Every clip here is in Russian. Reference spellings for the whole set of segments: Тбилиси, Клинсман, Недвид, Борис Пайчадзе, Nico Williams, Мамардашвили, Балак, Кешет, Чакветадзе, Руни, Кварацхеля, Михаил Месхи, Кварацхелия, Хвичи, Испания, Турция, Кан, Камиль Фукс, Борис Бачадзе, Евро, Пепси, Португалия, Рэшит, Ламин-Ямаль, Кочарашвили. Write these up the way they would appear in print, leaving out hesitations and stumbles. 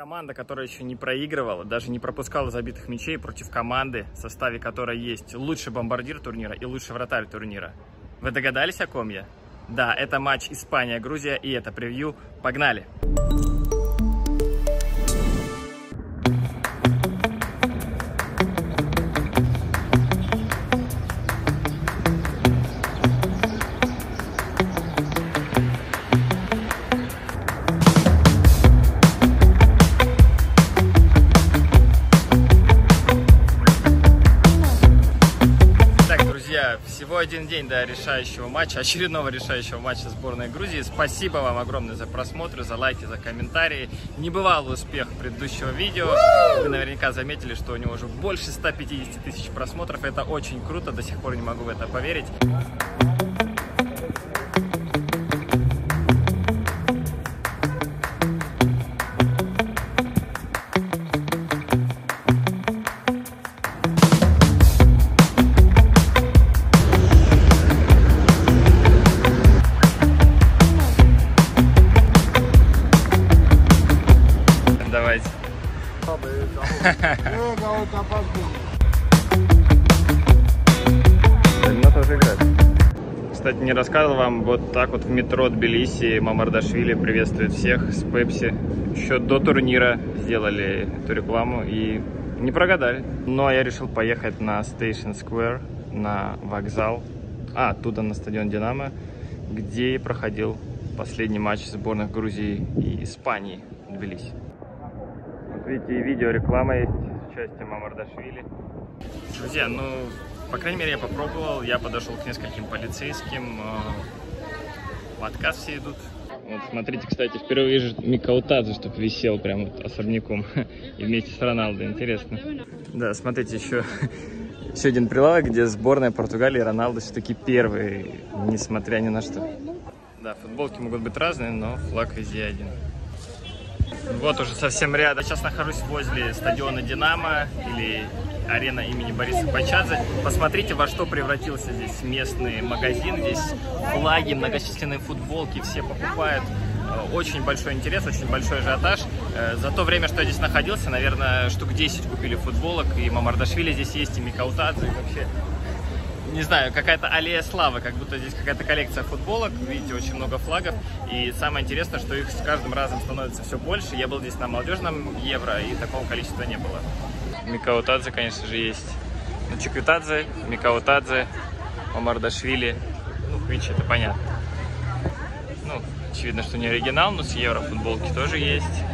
Команда, которая еще не проигрывала, даже не пропускала забитых мячей против команды, в составе которой есть лучший бомбардир турнира и лучший вратарь турнира. Вы догадались, о ком я? Да, это матч Испания-Грузия, и это превью. Погнали! Всего один день до решающего матча, очередного решающего матча сборной Грузии. Спасибо вам огромное за просмотр, за лайки, за комментарии. Небывалый успех предыдущего видео. Вы наверняка заметили, что у него уже больше 150 тысяч просмотров. Это очень круто, до сих пор не могу в это поверить. Кстати, не рассказывал вам, вот так вот в метро Тбилиси Мамардашвили приветствует всех с Пепси. Еще до турнира сделали эту рекламу и не прогадали. Но я решил поехать на Station Square, на вокзал, оттуда на стадион Динамо, где проходил последний матч сборных Грузии и Испании в Тбилиси. Вот видите, и видеореклама есть с участием Мамардашвили. Друзья, ну... По крайней мере, я попробовал, я подошел к нескольким полицейским, подкаст все идут. Вот, смотрите, кстати, впервые вижу Микаутадзе, чтобы висел прям вот особняком и вместе с Роналдо, интересно. Да, смотрите, еще один прилавок, где сборная Португалии и Роналдо все-таки первые, несмотря ни на что. Да, футболки могут быть разные, но флаг везде один. Вот уже совсем рядом. Я сейчас нахожусь возле стадиона «Динамо» или арена имени Бориса Бачадзе. Посмотрите, во что превратился здесь местный магазин. Здесь флаги, многочисленные футболки, все покупают. Очень большой интерес, очень большой ажиотаж. За то время, что я здесь находился, наверное, штук 10 купили футболок. И Мамардашвили здесь есть, и Микаутадзе, и вообще... Не знаю, какая-то аллея славы, как будто здесь какая-то коллекция футболок. Видите, очень много флагов. И самое интересное, что их с каждым разом становится все больше. Я был здесь на молодежном Евро, и такого количества не было. Микаутадзе, конечно же, есть. Ну, Чакветадзе, Микаутадзе, Мамардашвили. Ну, Хвичи, это понятно. Ну, очевидно, что не оригинал, но с Евро футболки тоже есть.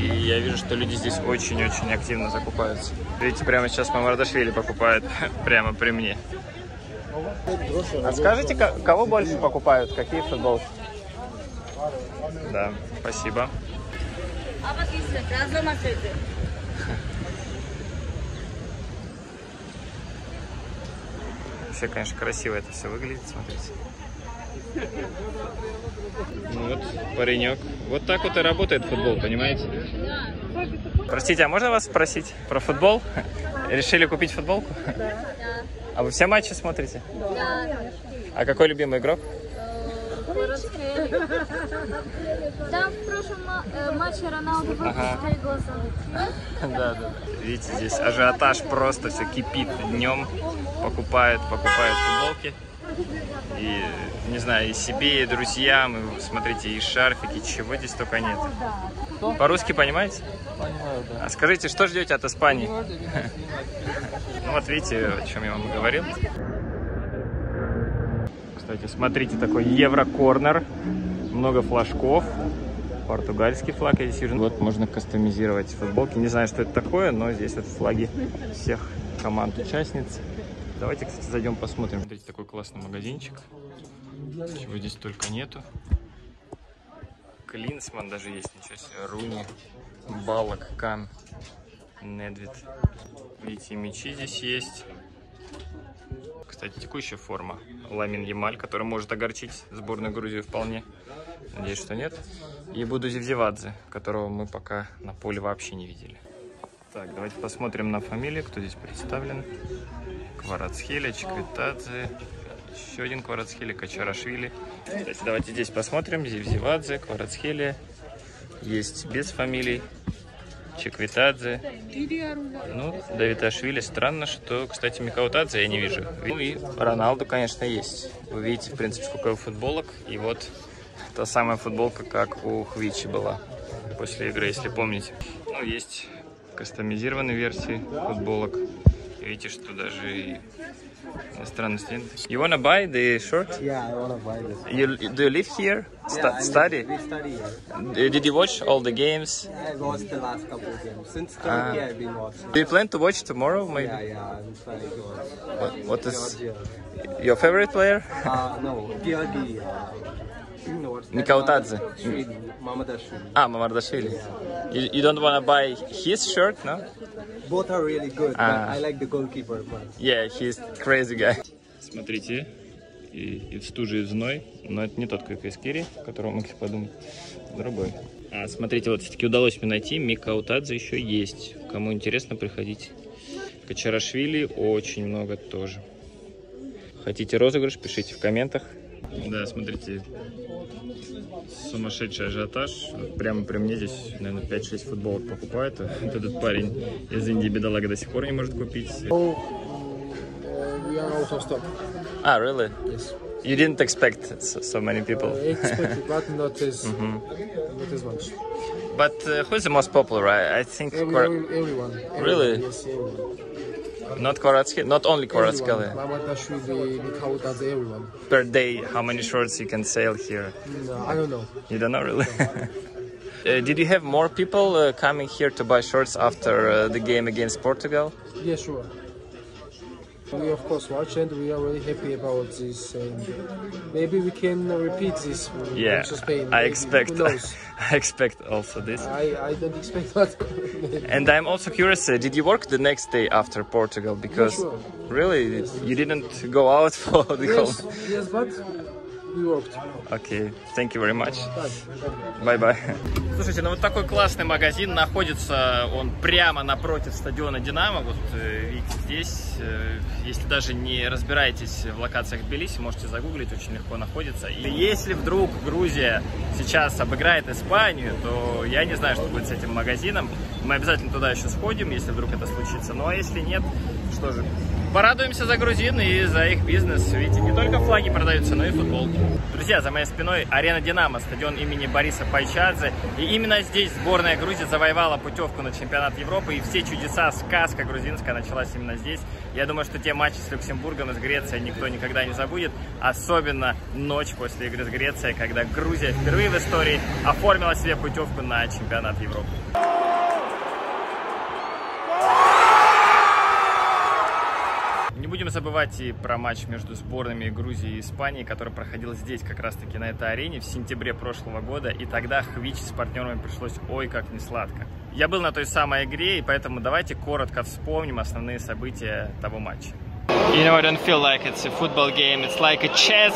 И я вижу, что люди здесь очень-очень активно закупаются. Видите, прямо сейчас Мамардашвили покупают прямо при мне. А скажите, кого больше покупают? Какие футболки? Да, спасибо. Вообще, конечно, красиво это все выглядит, смотрите. Ну вот, паренек. Вот так вот и работает футбол, понимаете? Простите, а можно вас спросить про футбол? Решили купить футболку? Да. А вы все матчи смотрите? Да. А какой любимый игрок? Кварацхеля. Да, в прошлом матче Роналдо пропустил гол. Да. Видите, здесь ажиотаж просто все кипит. Днем покупают футболки. И, не знаю, и себе, и друзьям, и, смотрите, и шарфики, чего здесь только нет. По-русски понимаете? Понимаю, да. А скажите, что ждете от Испании? Ну вот видите, о чем я вам говорил. Кстати, смотрите, такой евро-корнер. Много флажков. Португальский флаг я здесь вижу. Вот можно кастомизировать футболки. Не знаю, что это такое, но здесь вот флаги всех команд-участниц. Давайте, кстати, зайдем посмотрим. Смотрите, такой классный магазинчик. Чего здесь только нету. Клинсман даже есть, ничего себе. Руни, Балак, Кан, Недвид. Видите, мячи здесь есть. Кстати, текущая форма. Ламин-Ямаль, который может огорчить сборную Грузии вполне. Надеюсь, что нет. И буду Зевзивадзе, которого мы пока на поле вообще не видели. Так, давайте посмотрим на фамилии, кто здесь представлен. Кварацхеля, Чакветадзе, еще один Кварацхеля, Кочарашвили. Кстати, давайте здесь посмотрим. Зевзивадзе, Кварацхеля. Есть без фамилий. Чакветадзе, ну, Давиташвили. Странно, что, кстати, Микаутадзе я не вижу. Ну и Роналду, конечно, есть. Вы видите, в принципе, сколько его футболок. И вот та самая футболка, как у Хвичи была после игры, если помните. Ну, есть кастомизированные версии футболок. Видите, что даже и иностранный студент. You wanna buy the shirt? Yeah, I wanna buy this. Do you live here? Yeah, study? We study here. Did you watch all the games? Yeah, I watched the last couple of games. Since Turkey, I've been watching. Do you plan to watch tomorrow? Maybe? Yeah, I'm planning to watch. What is your favorite player? No, Georgi. Микаутадзе. Мамардашвили. Мамардашвили. Yeah. You don't want to buy his shirt, no? Both are really good, but I like the goalkeeper. But... Yeah, he's crazy guy. Смотрите, и в стуже, и в зной, но это не тот Кайкаскири, о котором могли подумать, другой. Смотрите, вот все-таки удалось мне найти, Микаутадзе еще есть. Кому интересно, приходите. Кочарашвили очень много тоже. Хотите розыгрыш, пишите в комментах. Да, смотрите, сумасшедший ажиотаж. Прямо при мне здесь, наверное, 5-6 футболок покупают. Вот этот парень из Индии, бедолага, до сих пор не может купить. Really? Yes. You didn't expect so many people. Expected, but not as much. But who is the most popular? I think everyone. Really? Yes, everyone. Not Kvaratskhelia, not only Kvaratskhelia. Mamardashvili, Mikautadze, everyone. Per day, how many shirts you can sell here? No, I don't know. You don't know, really? No. Did you have more people coming here to buy shirts after the game against Portugal? Yeah, sure. We of course watch and we are really happy about this. And maybe we can repeat this. Yeah, Spain. I expect. I expect also this. I don't expect that. And I'm also curious. Did you work the next day after Portugal? Because yeah, sure. Really, yes. You didn't go out for the whole. Yes, but we worked. Okay, thank you very much. Bye bye. Слушайте, ну вот такой классный магазин, находится он прямо напротив стадиона «Динамо», вот видите здесь, если даже не разбираетесь в локациях Тбилиси, можете загуглить, очень легко находится. И если вдруг Грузия сейчас обыграет Испанию, то я не знаю, что будет с этим магазином, мы обязательно туда еще сходим, если вдруг это случится, ну а если нет, что же, порадуемся за грузин и за их бизнес, видите, не только флаги продаются, но и футболки. Друзья, за моей спиной арена «Динамо», стадион имени Бориса Пайчадзе. И именно здесь сборная Грузии завоевала путевку на чемпионат Европы. И все чудеса, сказка грузинская началась именно здесь. Я думаю, что те матчи с Люксембургом и с Грецией никто никогда не забудет. Особенно ночь после игры с Грецией, когда Грузия впервые в истории оформила себе путевку на чемпионат Европы. Не будем забывать и про матч между сборными Грузии и Испании, который проходил здесь, как раз-таки на этой арене, в сентябре прошлого года. И тогда Хвичи с партнерами пришлось ой как несладко. Я был на той самой игре, и поэтому давайте коротко вспомним основные события того матча. You know, I don't feel like it's a football game, it's like a chess.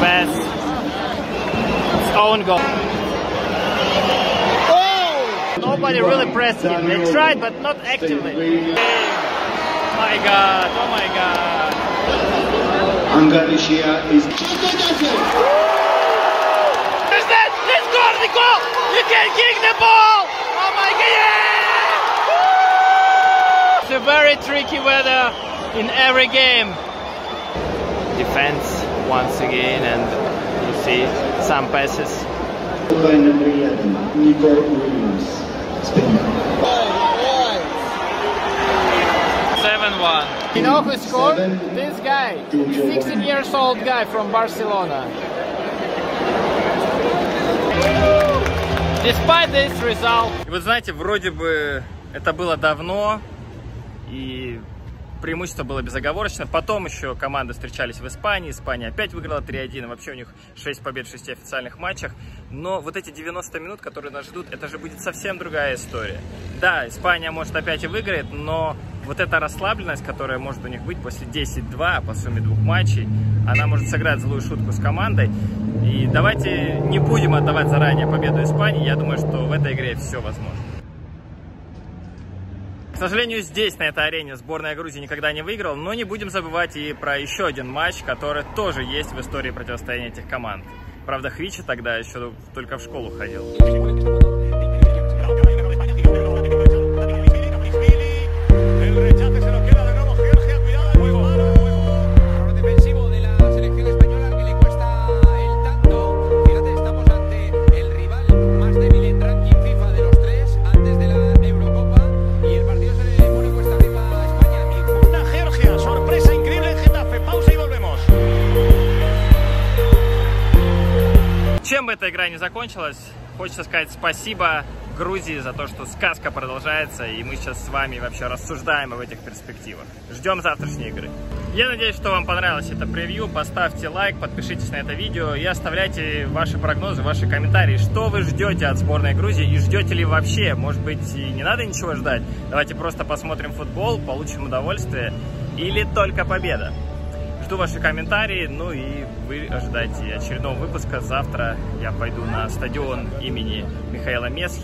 Pass. It's own goal. Nobody really pressed him. They tried, but not actively. My God! Oh my God! Angarisha is. Let's go, Nico! You can kick the ball! Oh my God! It's a very tricky weather in every game. Defense once again, and you see some passes. Nico Williams. 7-1. You know who scored? This guy. He's 16-year-old guy from Barcelona. Despite this result. Вы знаете, вроде бы это было давно, и преимущество было безоговорочно. Потом еще команды встречались в Испании. Испания опять выиграла 3-1. Вообще у них 6 побед в 6 официальных матчах. Но вот эти 90 минут, которые нас ждут, это же будет совсем другая история. Да, Испания, может, опять и выиграет, но вот эта расслабленность, которая может у них быть после 10-2 по сумме двух матчей, она может сыграть злую шутку с командой. И давайте не будем отдавать заранее победу Испании. Я думаю, что в этой игре все возможно. К сожалению, здесь, на этой арене, сборная Грузии никогда не выиграла, но не будем забывать и про еще один матч, который тоже есть в истории противостояния этих команд. Правда, Хвичи тогда еще только в школу ходил. Чем бы эта игра не закончилась, хочется сказать спасибо Грузии за то, что сказка продолжается, и мы сейчас с вами вообще рассуждаем об этих перспективах. Ждем завтрашней игры. Я надеюсь, что вам понравилось это превью. Поставьте лайк, подпишитесь на это видео и оставляйте ваши прогнозы, ваши комментарии, что вы ждете от сборной Грузии и ждете ли вообще. Может быть, и не надо ничего ждать. Давайте просто посмотрим футбол, получим удовольствие или только победа. Жду ваши комментарии, ну и вы ожидайте очередного выпуска. Завтра я пойду на стадион имени Михаила Месхи.